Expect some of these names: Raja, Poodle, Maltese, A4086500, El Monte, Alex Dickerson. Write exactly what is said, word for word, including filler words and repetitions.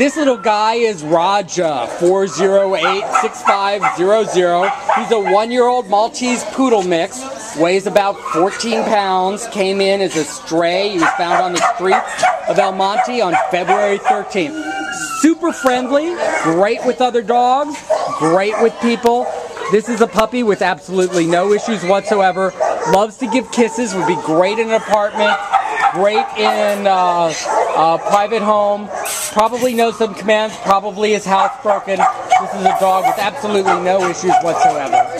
This little guy is Raja, four zero eight six five zero zero. He's a one-year-old Maltese Poodle mix, weighs about fourteen pounds, came in as a stray. He was found on the streets of El Monte on February thirteenth. Super friendly, great with other dogs, great with people. This is a puppy with absolutely no issues whatsoever. Loves to give kisses, would be great in an apartment, great in uh, a private home, probably knows some commands, probably is housebroken. This is a dog with absolutely no issues whatsoever.